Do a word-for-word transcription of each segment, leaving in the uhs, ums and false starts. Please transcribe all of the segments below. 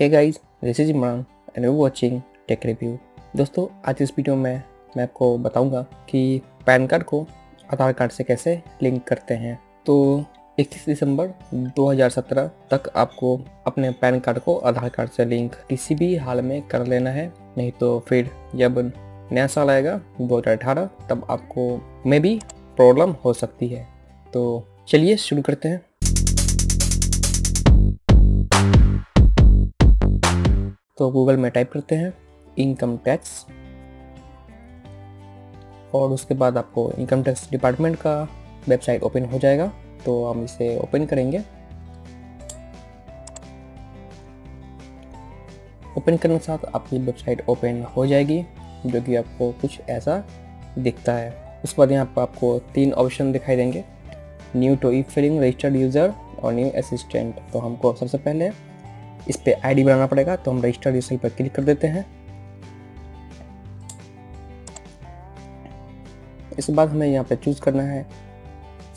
Hey guys, this is Imran and you watching tech review. दोस्तों, आज इस वीडियो में मैं आपको बताऊंगा कि पैन कार्ड को आधार कार्ड से कैसे लिंक करते हैं। तो इकतीस दिसंबर दो हज़ार सत्रह तक आपको अपने पैन कार्ड को आधार कार्ड से लिंक किसी भी हाल में कर लेना है, नहीं तो फिर जब नया साल आएगा दो हज़ार अठारह, तब आपको में भी प्रॉब्लम हो सकती है। तो चलिए शुरू करते हैं। तो गूगल में टाइप करते हैं इनकम टैक्स, और उसके बाद आपको इनकम टैक्स डिपार्टमेंट का वेबसाइट ओपन हो जाएगा। तो हम इसे ओपन करेंगे। ओपन करने के साथ आपकी वेबसाइट ओपन हो जाएगी, जो कि आपको कुछ ऐसा दिखता है। उसके बाद यहाँ पर आपको तीन ऑप्शन दिखाई देंगे, new to e filing, registered user और न्यू असिस्टेंट। तो हमको सबसे पहले इस पे आईडी बनाना पड़ेगा, तो हम रजिस्टर्ड यूज़र पर क्लिक कर देते हैं। इसके बाद हमें यहाँ पे चूज़ करना है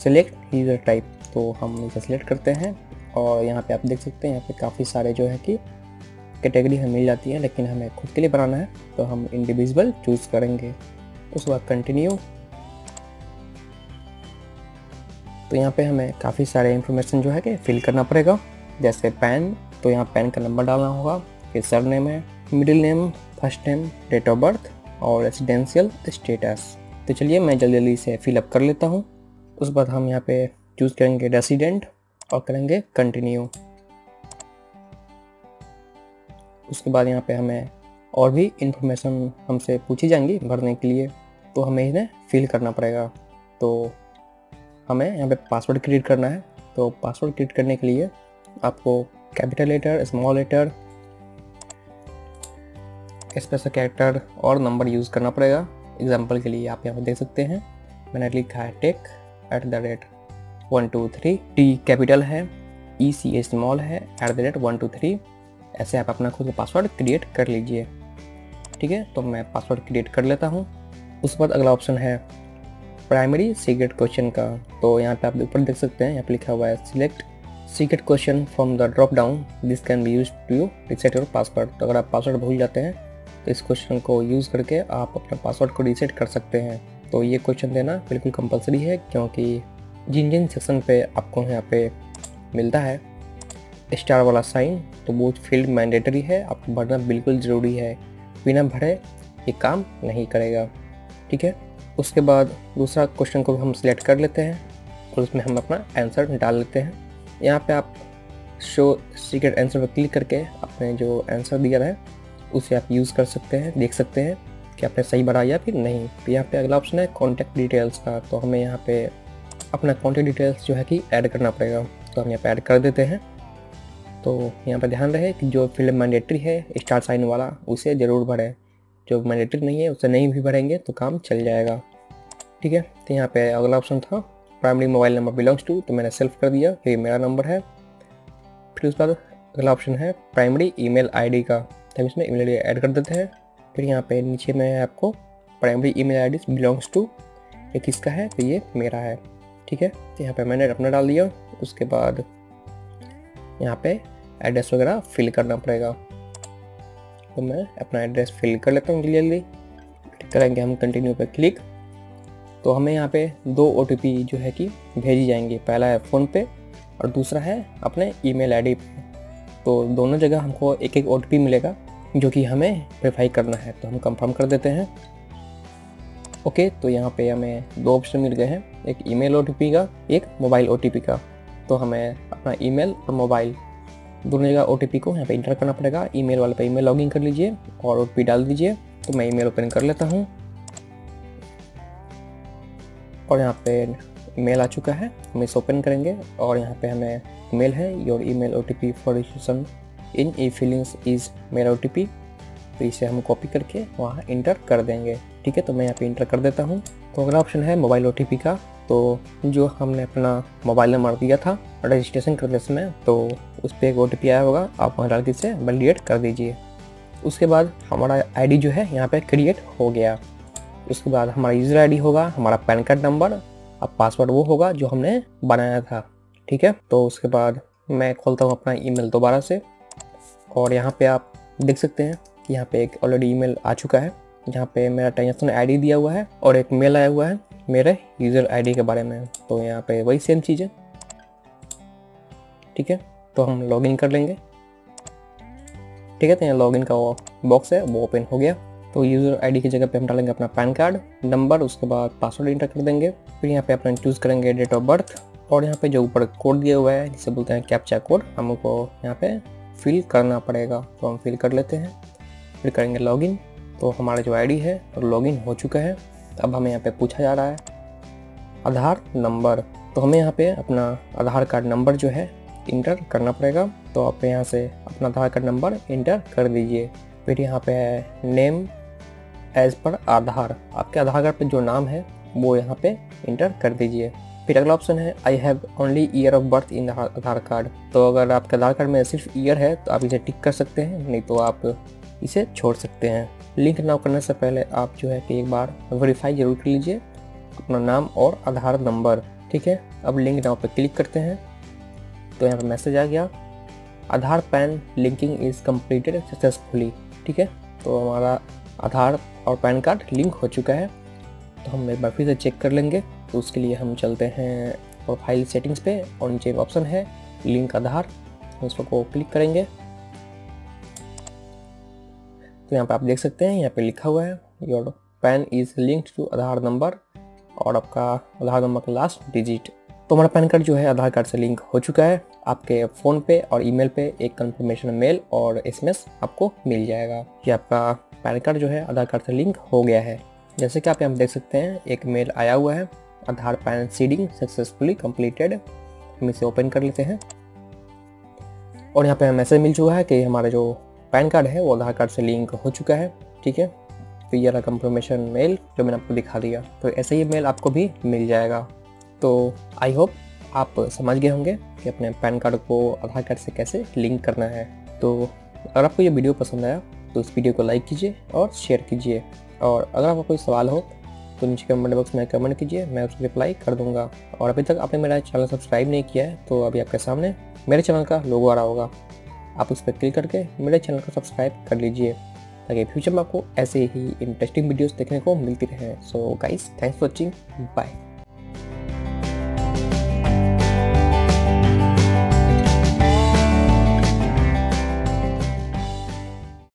सिलेक्ट यूज़र टाइप, तो हम इसे सिलेक्ट करते हैं। और यहाँ पे आप देख सकते हैं यहाँ पे काफ़ी सारे जो है कि कैटेगरी हमें मिल जाती है, लेकिन हमें खुद के लिए बनाना है तो हम इंडिविजुअल चूज़ करेंगे। उसके बाद कंटिन्यू। तो यहाँ पे हमें काफ़ी सारे इंफॉर्मेशन जो है कि फिल करना पड़ेगा, जैसे पैन, तो यहाँ पैन का नंबर डालना होगा, फिर सर नेम है, middle name, first name, date of birth और रेसिडेंशियल स्टेटस। तो चलिए मैं जल्दी जल्दी इसे फिलअप कर लेता हूँ। उसके बाद हम यहाँ पे चूज़ करेंगे रेसिडेंट और करेंगे कंटिन्यू। उसके बाद यहाँ पे हमें और भी इंफॉर्मेशन हमसे पूछी जाएंगी भरने के लिए, तो हमें इन्हें फिल करना पड़ेगा। तो हमें यहाँ पे पासवर्ड क्रिएट करना है। तो पासवर्ड क्रिएट करने के लिए आपको capital letter, small letter, special character और नंबर यूज़ करना पड़ेगा। एग्जांपल के लिए आप यहाँ पर देख सकते हैं, मैंने लिखा है tech at the rate one two three, T capital है, ई सी ए स्मॉल है, at the rate one two three. ऐसे आप अपना खुद का पासवर्ड क्रिएट कर लीजिए। ठीक है, तो मैं पासवर्ड क्रिएट कर लेता हूँ। उसके बाद अगला ऑप्शन है प्राइमरी सीक्रेट क्वेश्चन का। तो यहाँ पर आप ऊपर देख सकते हैं, यहाँ पर लिखा हुआ है select secret question from the drop down, this can be use to reset your password. तो अगर आप पासवर्ड भूल जाते हैं तो इस क्वेश्चन को यूज़ करके आप अपना पासवर्ड को रीसेट कर सकते हैं। तो ये क्वेश्चन देना बिल्कुल कंपलसरी है, क्योंकि जिन जिन सेक्शन पे आपको यहाँ पे मिलता है स्टार वाला साइन, तो वो फील्ड मैंडेटरी है, आपको भरना बिल्कुल ज़रूरी है, बिना भरे ये काम नहीं करेगा। ठीक है, उसके बाद दूसरा क्वेश्चन को हम सिलेक्ट कर लेते हैं और उसमें हम अपना आंसर डाल लेते हैं। यहाँ पे आप शो सीक्रेट आंसर पर क्लिक करके अपने जो आंसर दिया है उसे आप यूज़ कर सकते हैं, देख सकते हैं कि आपने सही भरा या फिर नहीं। तो यहाँ पे अगला ऑप्शन है कॉन्टैक्ट डिटेल्स का। तो हमें यहाँ पे अपना कॉन्टैक्ट डिटेल्स जो है कि ऐड करना पड़ेगा, तो हम यहाँ पे ऐड कर देते हैं। तो यहाँ पे ध्यान रहे कि जो फील्ड मैंडेटरी है स्टार साइन वाला उसे ज़रूर भरें, जो मैंडेटरी नहीं है उसे नहीं भी भरेंगे तो काम चल जाएगा। ठीक है, तो यहाँ पर अगला ऑप्शन था primary mobile number belongs to, तो मैंने सेल्फ कर दिया, ये मेरा नंबर है। फिर उसके बाद अगला ऑप्शन है प्राइमरी ईमेल आईडी का, तो हम इसमें ईमेल आईडी ऐड कर देते हैं। फिर यहाँ पे नीचे में है आपको primary email ID belongs to, ये किसका है, तो ये मेरा है। ठीक है, तो यहाँ पे मैंने अपना डाल दिया। उसके बाद यहाँ पे एड्रेस वगैरह फिल करना पड़ेगा, तो मैं अपना एड्रेस फिल कर लेता हूँ जल्दी। करेंगे हम कंटिन्यू पर क्लिक। तो हमें यहाँ पे दो ओ टी पी जो है कि भेजी जाएंगे, पहला है फ़ोन पे और दूसरा है अपने ईमेल आईडी पे। तो दोनों जगह हमको एक एक ओ टी पी मिलेगा, जो कि हमें वेरीफाई करना है। तो हम कंफर्म कर देते हैं। ओके, तो यहाँ पे हमें दो ऑप्शन मिल गए हैं, एक ईमेल ओ टी पी का, एक मोबाइल ओ टी पी का। तो हमें अपना ईमेल और मोबाइल दोनों जगह ओ टी पी को यहाँ पे इंटर करना पड़ेगा। ईमेल वाले पे ईमेल लॉगिन कर लीजिए और ओ टी पी डाल दीजिए। तो मैं ईमेल ओपन कर लेता हूँ और यहाँ पे मेल आ चुका है, हम इसे ओपन करेंगे। और यहाँ पे हमें मेल है, your email OTP for registration in e filings is मेरा ओटीपी। तो इसे हम कॉपी करके वहाँ इंटर कर देंगे। ठीक है, तो मैं यहाँ पे इंटर कर देता हूँ। तो अगला ऑप्शन है मोबाइल ओटीपी का। तो जो हमने अपना मोबाइल नंबर दिया था रजिस्ट्रेशन करते समय, तो उस पर एक ओटीपी आया होगा, आप वहाँ डाल के इसे वैलिडेट कर दीजिए। उसके बाद हमारा आईडी जो है यहाँ पर क्रिएट हो गया। उसके बाद हमारा यूज़र आईडी होगा, हमारा पैन कार्ड नंबर और पासवर्ड वो होगा जो हमने बनाया था। ठीक है, तो उसके बाद मैं खोलता हूँ अपना ईमेल दोबारा से और यहाँ पे आप देख सकते हैं कि यहाँ पे एक ऑलरेडी ईमेल आ चुका है, यहाँ पे मेरा ट्रांजेक्शन आईडी दिया हुआ है और एक मेल आया हुआ है मेरे यूज़र आईडी के बारे में। तो यहाँ पे वही सेम चीज़ है, ठीक है। तो हम लॉगिन कर लेंगे, ठीक है। तो यहाँ लॉगिन का वो बॉक्स है वो ओपन हो गया। तो यूज़र आईडी की जगह पे हम डालेंगे अपना पैन कार्ड नंबर, उसके बाद पासवर्ड इंटर कर देंगे। फिर यहाँ पे अपन चूज़ करेंगे डेट ऑफ बर्थ और यहाँ पे जो ऊपर कोड दिया हुआ है जिसे बोलते हैं कैप्चा कोड, हमको यहाँ पे फिल करना पड़ेगा। तो हम फिल कर लेते हैं, फिर करेंगे लॉगिन। तो हमारा जो आईडी है लॉगिन हो चुका है। अब हमें यहाँ पे पूछा जा रहा है आधार नंबर, तो हमें यहाँ पे अपना आधार कार्ड नंबर जो है इंटर करना पड़ेगा। तो आप यहाँ से अपना आधार कार्ड नंबर इंटर कर दीजिए। फिर यहाँ पे है नेम एज पर आधार, आपके आधार कार्ड पर जो नाम है वो यहाँ पे इंटर कर दीजिए। फिर अगला ऑप्शन है I have only year of birth in Aadhaar card, तो अगर आपके आधार कार्ड में सिर्फ ईयर है तो आप इसे टिक कर सकते हैं, नहीं तो आप इसे छोड़ सकते हैं। लिंक नाउ करने से पहले आप जो है कि एक बार वेरीफाई जरूर कर लीजिए अपना नाम और आधार नंबर, ठीक है। अब लिंक नाउ पर क्लिक करते हैं तो यहाँ पर मैसेज आ गया Aadhaar PAN linking is completed successfully, ठीक है। तो हमारा आधार और पैन कार्ड लिंक हो चुका है। तो हम एक बार फिर से चेक कर लेंगे, तो उसके लिए हम चलते हैं प्रोफाइल सेटिंग्स पे और नीचे एक ऑप्शन है लिंक आधार, उस पर क्लिक करेंगे। तो यहाँ पे आप देख सकते हैं यहाँ पे लिखा हुआ है your PAN is linked to Aadhaar number और आपका आधार नंबर का लास्ट डिजिट। तो हमारा पैन कार्ड जो है आधार कार्ड से लिंक हो चुका है। आपके फ़ोन पे और ईमेल पे एक कंफर्मेशन मेल और एसएमएस आपको मिल जाएगा कि आपका पैन कार्ड जो है आधार कार्ड से लिंक हो गया है। जैसे कि आप यहाँ देख सकते हैं एक मेल आया हुआ है Aadhaar PAN seeding successfully completed. हम इसे ओपन कर लेते हैं और यहाँ पे हमें मैसेज मिल चुका है कि हमारा जो पैन कार्ड है वो आधार कार्ड से लिंक हो चुका है, ठीक है। तो ये रहा कंफर्मेशन मेल जो मैंने आपको दिखा दिया। तो ऐसे ही मेल आपको भी मिल जाएगा। तो आई होप आप समझ गए होंगे कि अपने पैन कार्ड को आधार कार्ड से कैसे लिंक करना है। तो अगर आपको ये वीडियो पसंद आया तो इस वीडियो को लाइक कीजिए और शेयर कीजिए, और अगर आपका कोई सवाल हो तो नीचे कमेंट बॉक्स में कमेंट कीजिए, मैं उसको रिप्लाई कर दूंगा। और अभी तक आपने मेरा चैनल सब्सक्राइब नहीं किया है तो अभी आपके सामने मेरे चैनल का लोगो आ रहा होगा, आप उस पर क्लिक करके मेरे चैनल को सब्सक्राइब कर लीजिए ताकि फ्यूचर में आपको ऐसे ही इंटरेस्टिंग वीडियोस देखने को मिलती रहें। So guys thanks for watching, bye.